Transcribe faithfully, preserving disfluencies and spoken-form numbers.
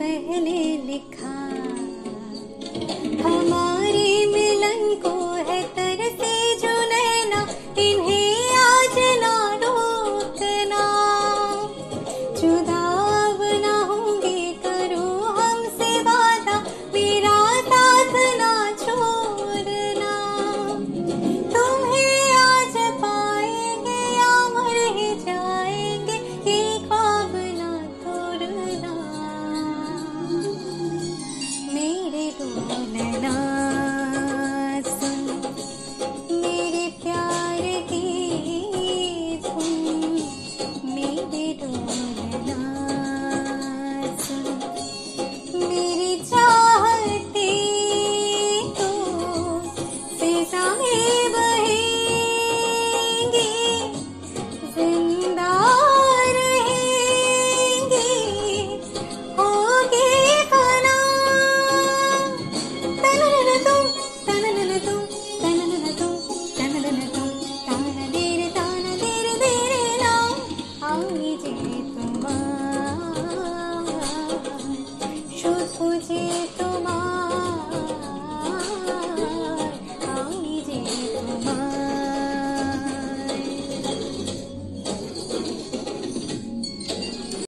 पहले लिखा।